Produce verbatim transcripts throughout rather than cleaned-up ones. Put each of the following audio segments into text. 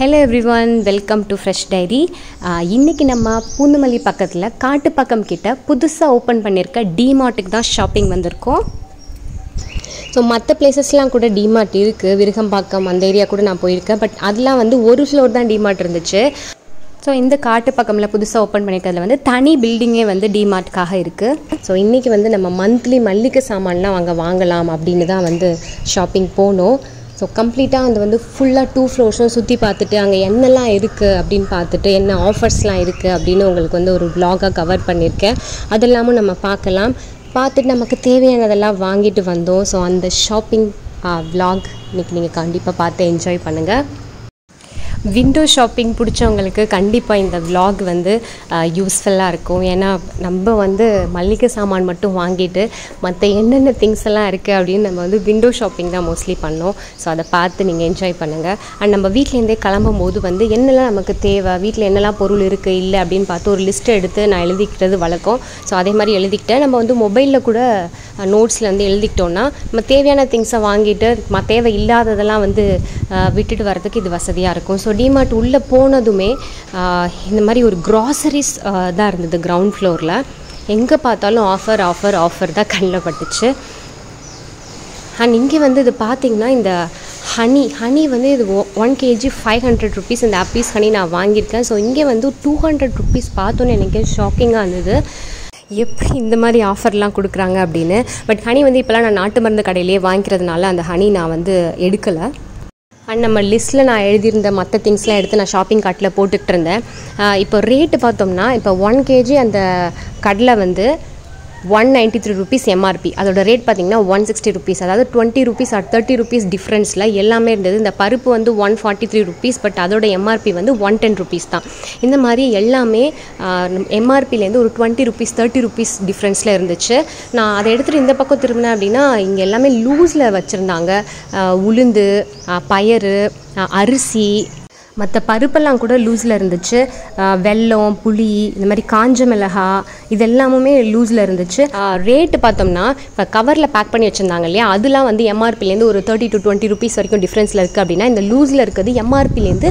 Hello everyone, welcome to Fresh Dairy. இன்னைக்கு நம்ம பூந்தமல்லி பக்கத்துல காட்டு பக்கம் கிட்ட புதுசா ஓபன் பண்ணிருக்க டிமார்ட்டுக்கு தான் ஷாப்பிங் வந்திருக்கோம். சோ மத்த பிளேसेसலாம் கூட டிமார்ட் இருக்கு. விருகம்பாக்கம் அந்த ஏரியா கூட நான் போயிருக்கேன். பட் அதெல்லாம் வந்து ஒரு ஃப்ளோர் தான் டிமார்ட் இருந்துச்சு. சோ இந்த காட்டு பக்கம்ல புதுசா ஓபன் பண்ணிருக்கிறதுல வந்து தனி பில்டிங்கே வந்து டிமார்ட்காக இருக்கு. சோ இன்னைக்கு வந்து நம்ம மந்த்லி மல்லிகை சாமான்லாம் வாங்க வாங்கலாம் அப்படினு தான் வந்து ஷாப்பிங் போனோம். So complete ah and vandu full ah two floors um sutti paathittu anga enna la irukku appdin paathittu enna offers la irukku appdin ungalku vandu oru vlog ah cover pannirken adellamo nama paakalam paathittu namakku thevaiyanadella vaangittu vandom so and the shopping vlog nikku neenga kandipa paatha enjoy pannunga window shopping பிடிச்சவங்களுக்கு கண்டிப்பா இந்த vlog வந்து யூஸ்ஃபுல்லா இருக்கும் ஏனா நம்ம வந்து மல்லிகை சாமான் மட்டும் வாங்கிட்டு மத்த என்னென்ன things எல்லாம் இருக்கு அப்படி நம்ம வந்து window shopping தான் mostly பண்ணோம் சோ அத பார்த்து நீங்க enjoy பண்ணுங்க and நம்ம வீட்ல இருந்தே கிளம்பும்போது வந்து என்னெல்லாம் நமக்கு தேவை வீட்ல என்னெல்லாம் பொருள் இருக்கு இல்ல அப்படி பார்த்து ஒரு லிஸ்ட் எடுத்து நான் எழுதிக்கிறது வழக்கம் சோ அதே மாதிரி எழுதிக்கிட்டேன் நம்ம வந்து மொபைல்ல கூட நோட்ஸ்ல வந்து எழுதிட்டோம்னா நம்ம தேவையான things வாங்கிட்டு மத்த தேவை இல்லாததெல்லாம் வந்து விட்டுட்டு வரதுக்கு இது வசதியா இருக்கும் சோ டிமார்ட் உள்ள போனதுமே இந்த மாதிரி ஒரு groceries தான் இருந்தது கிரவுண்ட் ஃப்ளோர்ல எங்க பார்த்தாலும் ஆஃபர் ஆஃபர் ஆஃபர் தான் கண்ணல பட்டுச்சு அண்ட் இங்கே வந்து இது பாத்தீங்கன்னா இந்த ஹனி ஹனி வந்து இது one kg five hundred rupees இந்த ஆப்பிஸ் ஹனி நான் வாங்கியிருக்கேன் சோ இங்கே வந்து two hundred rupees பார்த்தோன்னே எனக்கு ஷாக்கிங்கா இருந்தது எப்படி இந்த மாதிரி ஆஃபர்லாம் கொடுக்குறாங்க அப்படினு பட் ஹனி வந்து இப்போலாம் நான் நாட்டு மருந்து கடையிலேயே வாங்குறதுனால அந்த ஹனி நான் வந்து எடுக்கல அண்ட் நம்ம லிஸ்ட்டில் நான் எழுதியிருந்த மற்ற திங்ஸ்லாம் எடுத்து நான் ஷாப்பிங் கார்ட்டில் போட்டுக்கிட்டு இருந்தேன் இப்போ ரேட்டு பார்த்தோம்னா இப்போ ஒன் கேஜி அந்த கடலை வந்து one ninety three rupees MRP அதோட ரேட் பார்த்திங்கன்னா ஒன் சிக்ஸ்டி ருபீஸ் அதாவது twenty rupees at thirty rupees டிஃப்ரென்ஸில் எல்லாமே இருந்தது இந்த பருப்பு வந்து one forty three rupees but அதோட எம்ஆர்பி வந்து ஒன் டென் ருபீஸ் தான் இந்த மாதிரி எல்லாமே எம்ஆர்பிலேருந்து ஒரு டுவெண்ட்டி ருபீஸ் தேர்ட்டி ருபீஸ் டிஃப்ரென்ஸில் இருந்துச்சு நான் அதை எடுத்துகிட்டு இந்த பக்கம் திரும்பினேன் அப்படின்னா இங்கே எல்லாமே லூஸில் வச்சுருந்தாங்க உளுந்து பயறு அரிசி மற்ற பருப்பெல்லாம் கூட லூஸில் இருந்துச்சு வெல்லம் புளி இந்த மாதிரி காஞ்ச மிளகா இதெல்லாமுமே லூஸில் இருந்துச்சு ரேட்டு பார்த்தோம்னா இப்போ கவரில் பேக் பண்ணி வச்சுருந்தாங்க இல்லையா அதெலாம் வந்து எம்ஆர்பிலேருந்து ஒரு தேர்ட்டி டு டுவெண்ட்டி ருபீஸ் வரைக்கும் டிஃப்ரென்ஸில் இருக்குது அப்படின்னா இந்த லூஸில் இருக்கிறது எம்ஆர்பிலேருந்து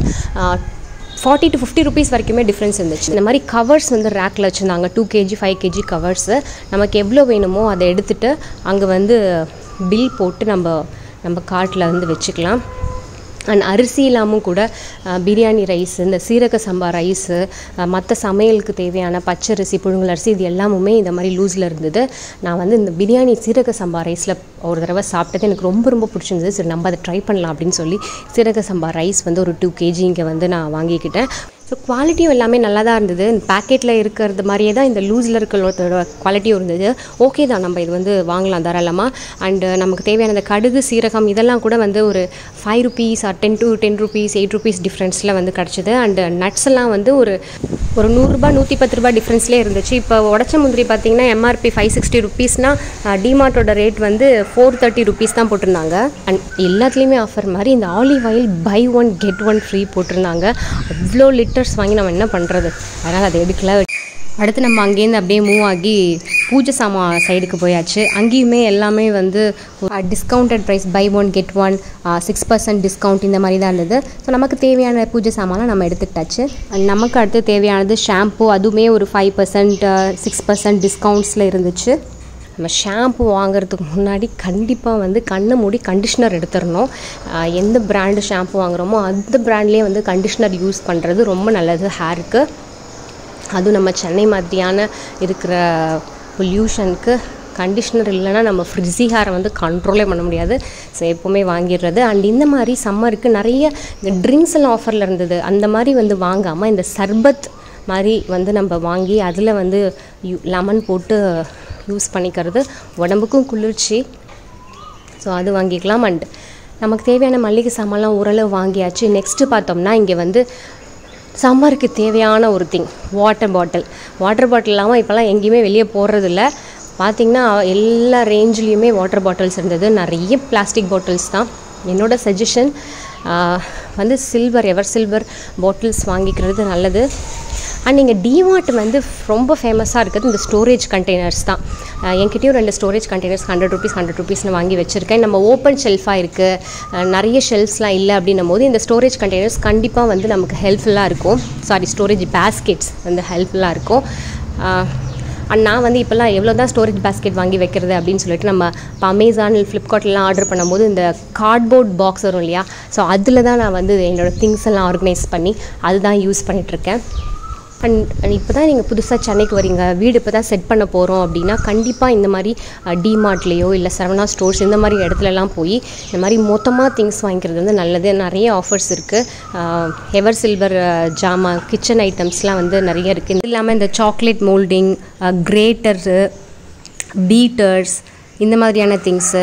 ஃபார்ட்டி டு ஃபிஃப்டி ருபீஸ் வரைக்குமே டிஃப்ரென்ஸ் இருந்துச்சு இந்த மாதிரி கவர்ஸ் வந்து ரேக்கில் வச்சுருந்தாங்க two KG five KG covers நமக்கு எவ்வளோ வேணுமோ அதை எடுத்துகிட்டு அங்கே வந்து பில் போட்டு நம்ம நம்ம கார்ட்டில் வந்து வச்சுக்கலாம் அண்ட் அரிசி இல்லாமல் கூட பிரியாணி ரைஸ் இந்த சீரக சம்பா ரைஸு மற்ற சமையலுக்கு தேவையான பச்சரிசி புழுங்கலரிசி இது எல்லாமுமே இந்த மாதிரி லூஸில் இருந்தது நான் வந்து இந்த பிரியாணி சீரக சம்பா ரைஸில் ஒரு தடவை சாப்பிட்டது எனக்கு ரொம்ப ரொம்ப பிடிச்சிருந்தது சரி நம்ம அதை ட்ரை பண்ணலாம் அப்படின்னு சொல்லி சீரக சம்பா ரைஸ் வந்து ஒரு டூ கேஜி இங்கே வந்து நான் வாங்கிக்கிட்டேன் ஸோ குவாலிட்டியும் எல்லாமே நல்லா தான் இருந்தது இந்த பேக்கெட்டில் இருக்கிறது மாதிரியே தான் இந்த லூஸில் இருக்கிறதோட குவாலிட்டியும் இருந்தது ஓகே தான் நம்ம இது வந்து வாங்கலாம் தாராளமாக அண்டு நமக்கு தேவையான அந்த கடுகு சீரகம் இதெல்லாம் கூட வந்து ஒரு five rupees or ten to ten rupees eight rupees டிஃப்ரென்ஸில் வந்து கிடச்சிது அண்டு நட்ஸ் எல்லாம் வந்து ஒரு ஒரு நூறுரூபா நூற்றி பத்து ரூபா டிஃப்ரென்ஸ்லேயே இருந்துச்சு இப்போ உடச்ச முந்திரி பார்த்திங்கன்னா எம்ஆர்பி ஃபைவ் சிக்ஸ்டி ருபீஸ்னால் டிமார்ட்டோட ரேட் வந்து ஃபோர் தேர்ட்டி ருபீஸ் தான் போட்டிருந்தாங்க அண்ட் எல்லாத்துலேயுமே ஆஃபர் மாதிரி இந்த olive oil buy one get one free போட்டிருந்தாங்க அவ்வளோ லிட்டர்ஸ் வாங்கி நம்ம என்ன பண்ணுறது அதனால் அதை எடுக்கல அடுத்து நம்ம அங்கேருந்து அப்படியே மூவ் ஆகி பூஜை சாமான் சைடுக்கு போயாச்சு அங்கேயுமே எல்லாமே வந்து discounted price buy one get one six percent discount இந்த மாதிரி தான் இருந்தது ஸோ நமக்கு தேவையான பூஜை சாமான்லாம் நம்ம எடுத்துக்கிட்டாச்சு அண்ட் நமக்கு அடுத்து தேவையானது ஷாம்பு அதுவுமே ஒரு ஃபைவ் பர்சன்ட் சிக்ஸ் பர்சன்ட் டிஸ்கவுண்ட்ஸில் இருந்துச்சு நம்ம ஷாம்பு வாங்குறதுக்கு முன்னாடி கண்டிப்பாக வந்து கண்ணை மூடி கண்டிஷ்னர் எடுத்துடணும் எந்த பிராண்டு ஷாம்பு வாங்குகிறோமோ அந்த பிராண்ட்லேயே வந்து கண்டிஷ்னர் யூஸ் பண்ணுறது ரொம்ப நல்லது ஹேருக்கு அதுவும் நம்ம சென்னை மாதிரியான இருக்கிற பொல்யூஷனுக்கு கண்டிஷ்னர் இல்லைன்னா நம்ம ஃப்ரிட்ஸி ஹேரை வந்து கண்ட்ரோலே பண்ண முடியாது ஸோ எப்போவுமே வாங்கிடுறது அண்ட் இந்த மாதிரி சம்மருக்கு நிறைய இந்த ட்ரிங்க்ஸ் எல்லாம் ஆஃபரில் இருந்தது அந்த மாதிரி வந்து வாங்காமல் இந்த சர்பத் மாதிரி வந்து நம்ம வாங்கி அதில் வந்து யூ லெமன் போட்டு யூஸ் பண்ணிக்கிறது உடம்புக்கும் குளிர்ச்சி ஸோ அது வாங்கிக்கலாம் அண்ட் நமக்கு தேவையான மல்லிகை சாமான்லாம் ஓரளவு வாங்கியாச்சு நெக்ஸ்ட்டு பார்த்தோம்னா இங்கே வந்து சம்மருக்கு தேவையான ஒரு thing water bottle water bottle இல்லாமல் இப்போலாம் எங்கேயுமே வெளியே போடுறதில்ல பார்த்திங்கன்னா எல்லா ரேஞ்சிலையுமே வாட்டர் பாட்டில்ஸ் இருந்தது நிறைய பிளாஸ்டிக் பாட்டில்ஸ் தான் என்னோடய சஜஷன் வந்து சில்வர் எவர் சில்வர் பாட்டில்ஸ் வாங்கிக்கிறது நல்லது And in DMart is famous for the storage containers. I have storage containers one hundred rupees, one hundred rupees. We have open shelf, we have shelves, the storage containers are helpful. Sorry, storage baskets are helpful. And now we have a storage basket Amazon and Flipkart order cardboard box. So that's why I things organize things. That's why I use it. And if you set up your வீடு if you set up your வீடு, you can get a DMart or Saravana stores. You can get things like this. Offers Ever Silver Jama, kitchen items. The chocolate molding, graters, beaters, things.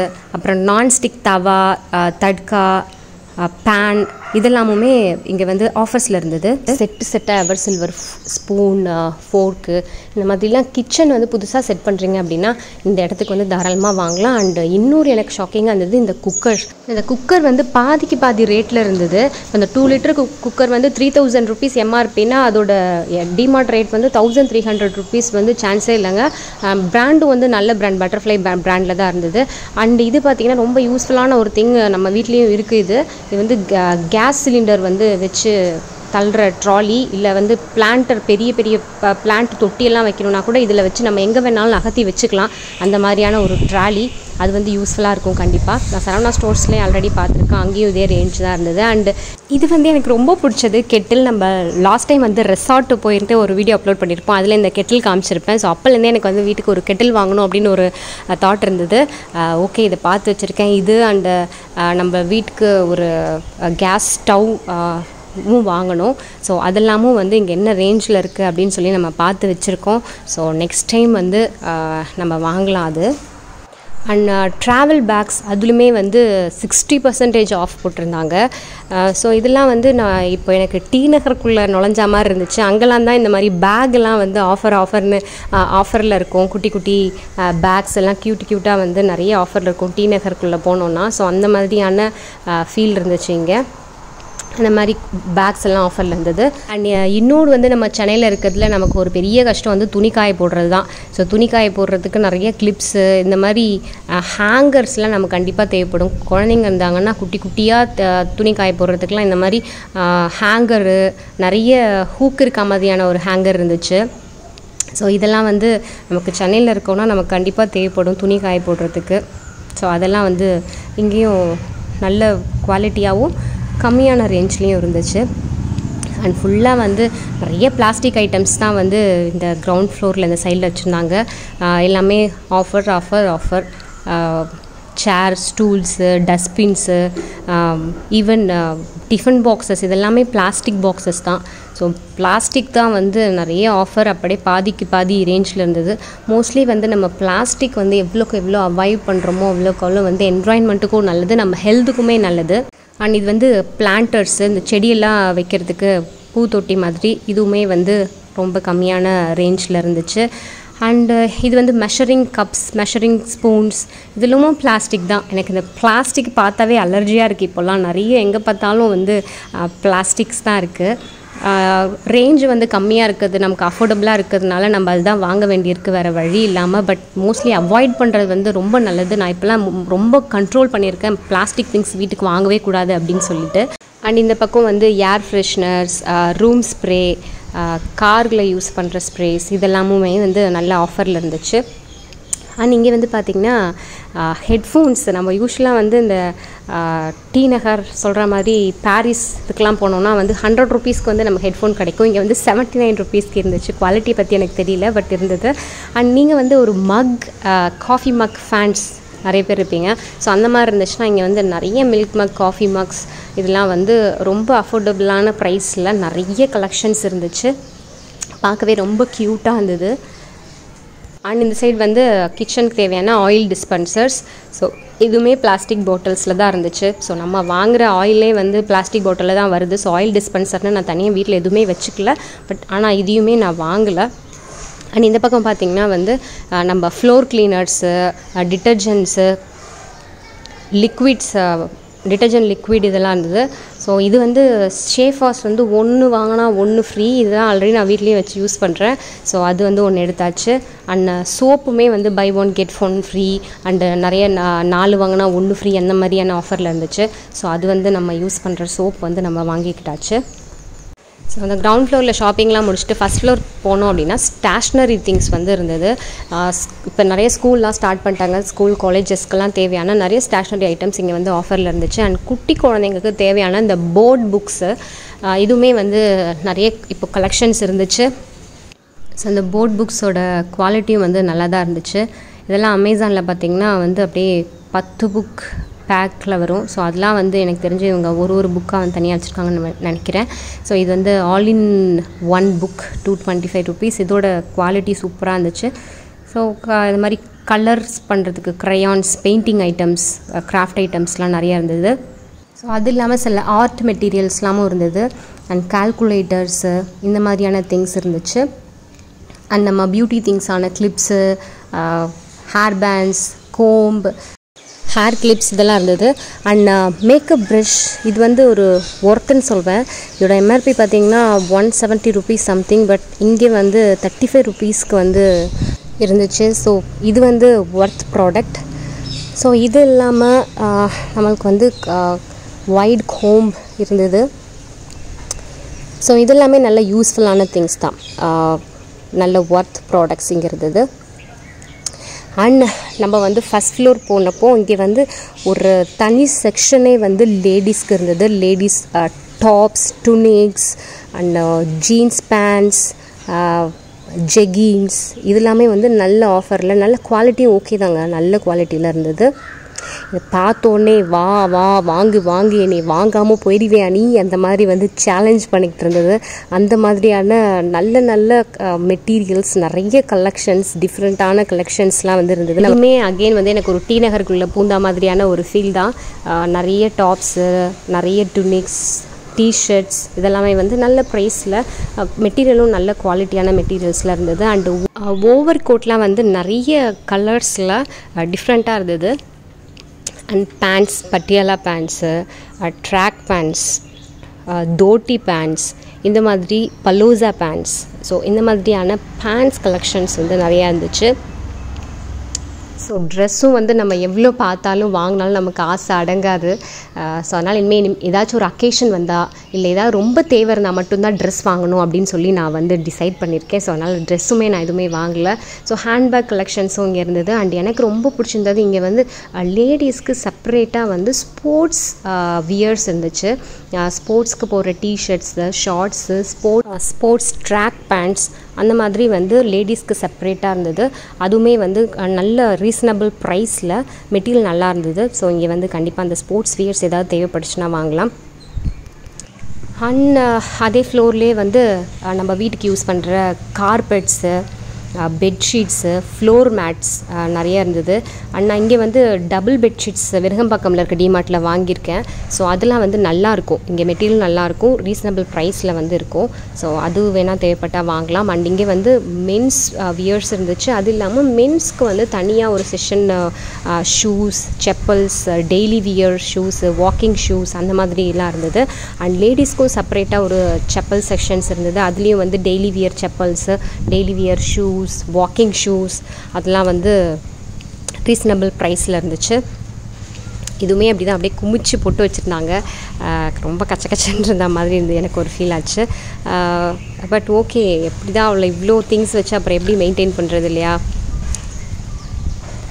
Non-stick tawa, tadka, pan. This is offers. Set set ever silver spoon, fork. If you set the kitchen, you can set it and it is shocking. The cooker the cooker is rate two liter cooker is three thousand rupees M R P. DMart rate is one thousand three hundred rupees. Chance brand is brand butterfly brand. And this is very useful thing. We gas cylinder வந்து வெச்சு தள்ளுற trolley இல்ல வந்து planter பெரிய பெரிய plant தொட்டி எல்லாம் வைக்கணும்னா கூட இதல வெச்சு நம்ம எங்க வேணாலும் அகத்தி வெச்சுக்கலாம் அந்த மாதிரியான ஒரு ட்ராலி அது வந்து யூஸ்ஃபுல்லா இருக்கும் கண்டிப்பா நான் சரவணா ஸ்டோர்ஸ்ல ஆல்ரெடி பாத்துர்க்கேன் அங்கேயும் இதே ரேஞ்ச் தான் இருந்தது and இது வந்து எனக்கு ரொம்ப பிடிச்சது கெட்டில் நம்ம லாஸ்ட் டைம் வந்து ரிசார்ட் போயிருந்து ஒரு வீடியோ அப்லோட் பண்ணிருப்போம் அதுல இந்த கெட்டில் காமிச்சிருப்பேன் சோ அப்பல இருந்தே எனக்கு வந்து வீட்டுக்கு ஒரு கெட்டில் வாங்கணும் அப்படின ஒரு தாட் இருந்தது ஓகே இத பாத்து வச்சிருக்கேன் இது and நம்ம வீட்டுக்கு ஒரு gas stove So adellamo vande inga enna range la irukku appdin solli nama paathu vechirukom so next time vande nama vaangala adu and uh, travel bags adume vande sixty percent off potrundanga uh, so idella vande na ipo enak T Nagar kulla nolanja maar irundichu angalam dhaan indha mari bag la vande offer offer nu uh, offer la irukum kutti kutti uh, bags ella cute cute ah vande nariya offer la irukum T Nagar kulla ponona so andha madriyana uh, feel irundichu inga அந்த மாதிரி bags எல்லாம் ஆஃபர்ல இருந்தது and இன்னொரு வந்து நம்ம சேனல்ல இருக்குதுல நமக்கு ஒரு பெரிய கஷ்டம் வந்து துணி காய போடுறதுதான் சோ துணி காய போடுறதுக்கு நிறைய கிளிப்ஸ் இந்த மாதிரி ஹேங்கர்ஸ்லாம் நமக்கு கண்டிப்பா தேவைப்படும் குழந்தைங்க இருந்தாங்கன்னா குட்டி குட்டியா துணி காய போடுறதுக்குலாம் இந்த மாதிரி ஹேங்கர் நிறைய ஹூக் இருக்க மாதிரியான ஒரு ஹேங்கர் இருந்துச்சு சோ இதெல்லாம் வந்து நமக்கு சேனல்ல இருக்கோம்னா நமக்கு கண்டிப்பா தேவைப்படும் துணி காய போடுறதுக்கு சோ அதெல்லாம் வந்து இங்கேயும் நல்ல குவாலிட்டியாவும் கம்மியான ரேஞ்ச்லயும் இருந்துச்சு and fulla வந்து நிறைய plastic items தான் வந்து இந்த ground floor ல இந்த சைடுல வச்சிருந்தாங்க எல்லாமே offer offer offer chairs stools dustbins even tiffin boxes இதெல்லாம் plastic boxes தான் so plastic தான் வந்து நிறைய offer அப்படியே பாதிக்கு பாதி range ல இருந்தது mostly வந்து நம்ம plastic வந்து எவ்வளவுக்கு எவ்வளவு avoid பண்றோமோ அவ்வளவுக்கு அவ்வளவு வந்து environment க்கு நல்லது நம்ம health குமே நல்லது And இது வந்து planters இந்த செடி எல்லாம் வைக்கிறதுக்கு பூ தொட்டி மாதிரி இதுமே வந்து ரொம்ப கம்மியான ரேஞ்ச்ல இருந்துச்சு and இது வந்து measuring cups measuring spoons இதெல்லாம் plastic தான் எனக்கு இந்த plastic பார்த்தாவே அலர்ஜியா இருக்கு இப்போலாம் நிறைய எங்க பார்த்தாலும் வந்து plastics தான் இருக்கு range வந்து கம்மியா இருக்குது நமக்கு affordable-ஆ இருக்குதுனால நம்ம அதுதான் வாங்க வேண்டியிருக்கு வேற வழி இல்லாம but mostly avoid பண்றது வந்து ரொம்ப நல்லது நான் இப்பலாம் ரொம்ப control பண்ணியிருக்கேன் plastic things வீட்டுக்கு வாங்கவே கூடாது அப்படினு சொல்லிட்டு and இந்த பக்கம் வந்து air fresheners room spray கார்ல யூஸ் பண்ற ஸ்ப்ரேஸ் இதெல்லாம்மே வந்து நல்ல ஆஃபர்ல இருந்துச்சு And இங்க வந்து பாத்தீங்கன்னா ஹெட்போன்ஸ் நம்ம யூசுவலா வந்து இந்த டி நகர் சொல்ற மாதிரி பாரிஸ் இதெல்லாம் போனோம்னா வந்து one hundred rupees வந்து நம்ம ஹெட்போன் கிடைக்கும் இங்க வந்து seventy-nine rupees கே இருந்துச்சு குவாலிட்டி பத்தி எனக்கு தெரியல பட் இருந்தது and நீங்க வந்து ஒரு mug coffee mug fans நிறைய பேர் இருப்பீங்க சோ அந்த மாதிரி இருந்துச்சுனா இங்க வந்து நிறைய milk mug coffee mugs இதெல்லாம் வந்து ரொம்ப அஃபோர்டபிளான பிரைஸ்ல நிறைய கலெக்ஷன்ஸ் இருந்துச்சு பார்க்கவே ரொம்ப கியூட்டா இருந்தது And in the side வந்து கிச்சனுக்கு தேவையான oil dispensers so இதுமே plastic bottlesல தான் இருந்துச்சு so நம்ம வாங்குற oil-ஏ வந்து plastic bottle-ல தான் வருது so oil dispenser-னா நான் தனியா வீட்ல எதுமே வெச்சுக்கல பட் ஆனா இதுயுமே நான் வாங்கல and இந்த பக்கம் பாத்தீங்கன்னா வந்து நம்ம floor cleaners detergents liquids detergent liquid இதெல்லாம் இருந்துது சோ இது வந்து ஷேஃபாஸ் வந்து ஒன்னு வாங்குனா ஒன்னு ஃப்ரீ இதெல்லாம் ஆல்ரெடி நான் வீட்லயே வச்சு யூஸ் பண்றேன் சோ அது வந்து ஒன்னு எடுத்தாச்சு and சோப்புமே வந்து buy one get one free and நிறைய நாலு வாங்குனா ஒன்னு ஃப்ரீ அந்த மாதிரியான ஆஃபர்ல இருந்துச்சு சோ அது வந்து நம்ம யூஸ் பண்ற சோப் வந்து நம்ம வாங்கிட்டாச்சு So, on the ground floor la shopping la mudichittu first floor ponom appadina stationery things vandu irundhathu ipo nariya school la start pannanga school colleges ku la theviyana nariya stationery items inga vandu offer la irundhuchu and kutti kolandengukku theviyana the board books idume vandu nariya ipo collections irundhuchu so and the board books oda quality vandu nalla da irundhuchu idella amazon la pathina vandu appadi ten book Pack leverum, so adla and the Nectaringa Uru book and Tanya Nankira. So either the all in one book, two twenty five rupees, it would a quality super and the che. So uh Mari colours pandra crayons, painting items, uh, craft items lanaria and the so Adilama art materials lamo and calculators uh, in the Mariana things in the che and the beauty things on a clips, uh, uh, hair bands, comb. Hair clips இதெல்லாம் இருந்துது and makeup brush இது வந்து ஒரு வர்த்தன்னு சொல்வேன் இதோட MRP பாத்தீங்கன்னா one seventy rupees something but இங்கே வந்து thirty-five rupees க்கு வந்து இருந்துச்சு சோ இது வந்து வர்த் ப்ராடக்ட் சோ இது இல்லாம நமக்கு வந்து வைட் கோம் இருந்துது சோ இதெல்லாம் நல்ல யூஸ்புல்லான things தான் நல்ல வர்த் ப்ராடக்ட்ஸ் இங்க இருந்துது And நம்ம வந்து first floor போனப்போ இங்க வந்து ஒரு தனி செக்ஷனே வந்து லேடிஸ்க்கு இருந்தது ladies tops tunics and jeans pants jeggings இதெல்லாம் வந்து நல்ல ஆஃபர்ல நல்ல குவாலிட்டி ஓகே தாங்க நல்ல குவாலிட்டில இருந்தது இத பார்த்தோனே வா வா வாங்கு வாங்கு நீ வாங்காம போயிடுவே நீ அந்த மாதிரி வந்து challenge பண்ணிட்டு இருந்தது அந்த மாதிரியான நல்ல நல்ல materials நிறைய collections differentான collectionsலாம் வந்து இருந்தது நாமே again வந்து எனக்கு ஒரு டி நகருக்குள்ள பூந்தா மாதிரியான ஒரு feel தான் நிறைய tops நிறைய tunics t-shirts இதெல்லாம் வந்து நல்ல priceல மெட்டீரியலும் நல்ல குவாலிட்டியான மெட்டீரியல்ஸ்ல இருந்தது and overcoatலாம் வந்து நிறைய colorsல differentா இருந்தது And pants, patiala pants, uh, track pants, uh, dhoti pants, in the madri palooza pants. So in the madriana pants collections in the Nariya and the chip. So dress வந்து நம்ம எவ்ளோ பார்த்தாலும் வாங்குனாலும் நமக்கு காசு அடங்காது சோ அதனால இனிமே ஏதாவது ஒரு occasion வந்தா இல்ல ஏதாவது ரொம்ப தேவைனா மட்டும் தான் dress வாங்கணும் அப்படினு சொல்லி நான் வந்து டிசைட் பண்ணிருக்கேன் சோ அதனால dressமே நான் எதுமே வாங்கல சோ ஹேண்ட்பேக் கலெக்ஷன்ஸும் இங்க இருந்தது and எனக்கு ரொம்ப பிடிச்சிருந்தது இங்க வந்து லேடிஸ்க்கு செப்பரேட்டா வந்து ஸ்போர்ட்ஸ் வியர்ஸ் இருந்துச்சு ஸ்போர்ட்ஸ்க்கு போற T-shirts, shorts, sports sports track pants அந்த மாதிரி வந்து லேடிஸ்க்கு செப்பரேட்டா இருந்தது அதுமே வந்து நல்ல reasonable price la material nalla irundhudu so inge vandu kandipa and sports wears edha thevaipaduchuna vaangalam and adhe floor la vandu nama veetukku use pandra carpets bed sheets floor mats nariya irundhudu and na inge vandu double bed sheets virgambakkam la irukka DMart la vaangirken so adala vandu nalla irukum inge material nalla irukum reasonable price la vandu irukum so adu vena thevaipata vaangalam and inge vandu men's wears irundhuchu adillama men's ku vandu thaniya oru session shoes chappals daily wear shoes walking shoes and madri illa irundhudu and ladies ku separate a oru chappal sections irundhudu adliyum vandu daily wear chappals daily wear shoes walking shoes அதெல்லாம் வந்து reasonable priceல இருந்துச்சு இதுமே அப்படிதான் அப்படியே குமிச்சி போட்டு வச்சிருந்தாங்க ரொம்ப கச்சகச்சன்னு இருந்த மாதிரி இருந்து எனக்கு ஒரு ஃபீல் ஆச்சு பட் ஓகே எப்படிதான் அவ்ளோ இவ்ளோ things வெச்சு அப்புறம் எப்படி மெயின்டெய்ன் பண்றது இல்லையா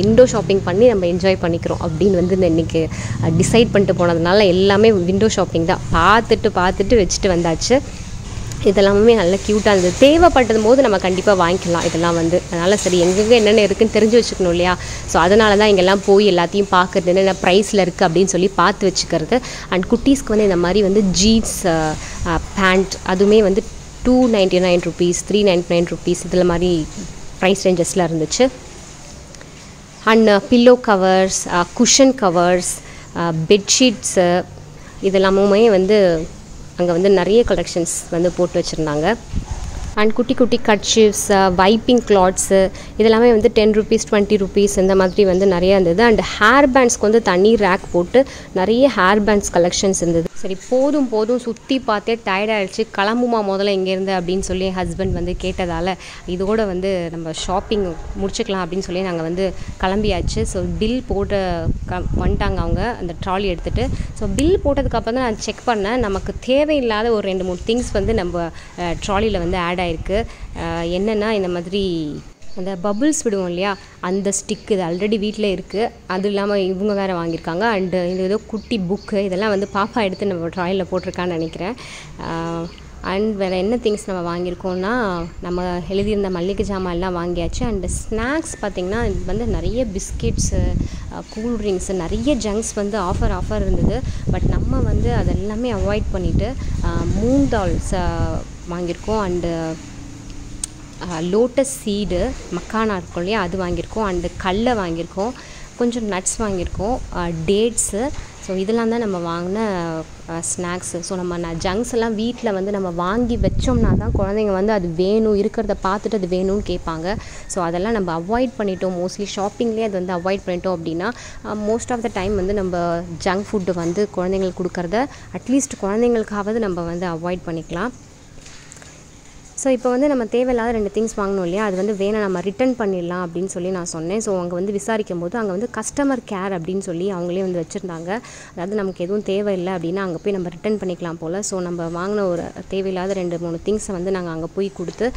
window shopping பண்ணி நம்ம என்ஜாய் பண்ணிக்கிறோம் அப்படினு வந்து இன்னைக்கு டிசைட் பண்ணிட்டு போனதனால எல்லாமே window shopping தான் பார்த்துட்டு பார்த்துட்டு வெச்சிட்டு வந்தாச்சு இதெல்லாமே நல்ல கியூட்டா இருந்துது. தேவைப்பட்டது போது நம்ம கண்டிப்பா வாங்கிக்கலாம் இதெல்லாம் வந்து. அதனால சரி எங்கங்க என்னென்ன இருக்குன்னு தெரிஞ்சு வச்சுக்கணும் இல்லையா. சோ அதனால தான் இங்கெல்லாம் போய் எல்லாத்தையும் பார்க்கிறது என்னென்ன பிரைஸ்ல இருக்கு அப்படினு சொல்லி பார்த்து வச்சுக்கிறது. அண்ட் குட்டீஸ்க்கு வந்து இந்த மாதிரி வந்து ஜீன்ஸ் பேண்ட் அதுமே வந்து two ninety-nine rupees, three ninety-nine rupees இதல மாதிரி price rangesல இருந்துச்சு. And pillow covers, cushion covers, bed sheets இதெல்லாம்மே வந்து அங்க வந்து நிறைய collections வந்து போட்டு வச்சிருந்தாங்க. அண்ட் குட்டி குட்டி kerchiefs, wiping cloths இதெல்லாம்மே வந்து ten rupees, twenty rupees இந்த மாதிரி வந்து நிறைய இருந்தது. அண்ட் hair bands க்கு வந்து தனி rack போட்டு நிறைய hair bands collections இருந்தது. சரி போதும் போதும் சுத்தி பார்த்தே டயர்ட் ஆயிடுச்சு, கிளம்புமா முதல்ல இங்கே இருந்து அப்படின்னு சொல்லி ஹஸ்பண்ட் வந்து கேட்டதால் இதோட வந்து நம்ம ஷாப்பிங் முடிச்சுக்கலாம் அப்படின்னு சொல்லி நாங்கள் வந்து கிளம்பியாச்சு. ஸோ பில் போட்டு வந்துட்டாங்க அவங்க அந்த ட்ராலி எடுத்துகிட்டு. ஸோ பில் போட்டதுக்கப்புறம் தான் நான் செக் பண்ணேன், நமக்கு தேவையில்லாத ஒரு ரெண்டு மூணு திங்ஸ் வந்து நம்ம ட்ராலியில் வந்து ஆட் ஆகிருக்கு. என்னென்னா இந்த மாதிரி அந்த பபுள்ஸ் விடுவோம் இல்லையா, அந்த ஸ்டிக் இது ஆல்ரெடி வீட்டில் இருக்குது. அது இல்லாமல் இவங்க வேறு வாங்கியிருக்காங்க. அண்டு இது ஏதோ குட்டி புக்கு இதெல்லாம் வந்து பாப்பா எடுத்து நம்ம ட்ராயில் போட்டிருக்கான்னு நினைக்கிறேன். அண்ட் வேறு என்ன திங்ஸ் நம்ம வாங்கியிருக்கோம்னா நம்ம எழுதியிருந்த மல்லிகை ஜாமான் எல்லாம் வாங்கியாச்சு. அண்டு ஸ்நாக்ஸ் பார்த்திங்கன்னா இது வந்து நிறைய பிஸ்கெட்ஸு, கூல்ட்ரிங்க்ஸு, நிறைய ஜங்க்ஸ் வந்து ஆஃபர் ஆஃபர் இருந்தது. பட் நம்ம வந்து அதெல்லாமே அவாய்ட் பண்ணிவிட்டு மூங் தால்ஸ் வாங்கியிருக்கோம். அண்டு லோட்டஸ் சீடு மக்கானா இருக்கும் இல்லையா அது வாங்கியிருக்கோம். அண்டு கடலை வாங்கியிருக்கோம், கொஞ்சம் நட்ஸ் வாங்கியிருக்கோம், டேட்ஸு. ஸோ இதெல்லாம் தான் நம்ம வாங்கின ஸ்நாக்ஸு. ஸோ நம்ம நான் ஜங்க்ஸ் எல்லாம் வீட்டில் வந்து நம்ம வாங்கி வச்சோம்னா தான் குழந்தைங்க வந்து அது வேணும் இருக்கிறத பார்த்துட்டு அது வேணும்னு கேட்பாங்க. ஸோ அதெல்லாம் நம்ம அவாய்ட் பண்ணிட்டோம். மோஸ்ட்லி ஷாப்பிங்லேயே அது வந்து அவாய்ட் பண்ணிட்டோம் அப்படின்னா மோஸ்ட் ஆஃப் த டைம் வந்து நம்ம ஜங்க் ஃபுட்டு வந்து குழந்தைங்களுக்கு கொடுக்குறத அட்லீஸ்ட் குழந்தைங்களுக்காவது நம்ம வந்து அவாய்ட் பண்ணிக்கலாம். ஸோ இப்போ வந்து நம்ம தேவையில்லாத ரெண்டு திங்ஸ் வாங்கணும் இல்லையா, அது வந்து வேணாம் நம்ம ரிட்டர்ன் பண்ணிடலாம் அப்படின்னு சொல்லி நான் சொன்னேன். ஸோ அவங்க வந்து விசாரிக்கும் போது அங்கே வந்து கஸ்டமர் கேர் அப்படின்னு சொல்லி அவங்களே வந்து வச்சுருந்தாங்க. அதாவது நமக்கு எதுவும் தேவையில்லை அப்படின்னா அங்கே போய் நம்ம ரிட்டர்ன் பண்ணிக்கலாம் போல். ஸோ நம்ம வாங்கின ஒரு தேவையில்லாத ரெண்டு மூணு திங்ஸை வந்து நாங்கள் அங்கே போய் கொடுத்து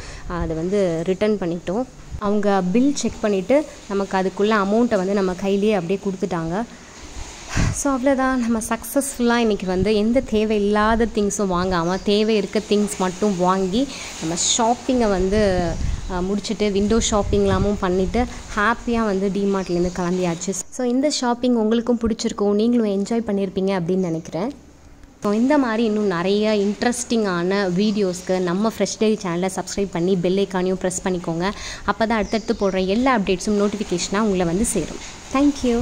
அதை வந்து ரிட்டர்ன் பண்ணிட்டோம். அவங்க பில் செக் பண்ணிவிட்டு நமக்கு அதுக்குள்ளே அமௌண்ட்டை வந்து நம்ம கையிலேயே அப்படியே கொடுத்துட்டாங்க. ஸோ அவ்வளோதான், நம்ம சக்ஸஸ்ஃபுல்லாக இன்றைக்கி வந்து எந்த தேவையில்லாத திங்ஸும் வாங்காமல் தேவை இருக்க திங்ஸ் மட்டும் வாங்கி நம்ம ஷாப்பிங்கை வந்து முடிச்சுட்டு விண்டோ ஷாப்பிங்லாமும் பண்ணிவிட்டு ஹாப்பியாக வந்து டிமார்ட்லேருந்து கிளம்பியாச்சு. ஸோ இந்த ஷாப்பிங் உங்களுக்கும் பிடிச்சிருக்கும், நீங்களும் என்ஜாய் பண்ணியிருப்பீங்க அப்படின்னு நினைக்கிறேன். ஸோ இந்த மாதிரி இன்னும் நிறைய இன்ட்ரெஸ்டிங்கான வீடியோஸ்க்கு நம்ம ஃப்ரெஷ் டெய்லி சேனலை சப்ஸ்கிரைப் பண்ணி பெல் ஐக்கானையும் ப்ரெஸ் பண்ணிக்கோங்க. அப்போ தான் அடுத்தடுத்து போடுற எல்லா அப்டேட்ஸும் நோட்டிஃபிகேஷனாக உங்களை வந்து சேரும். தேங்க்யூ.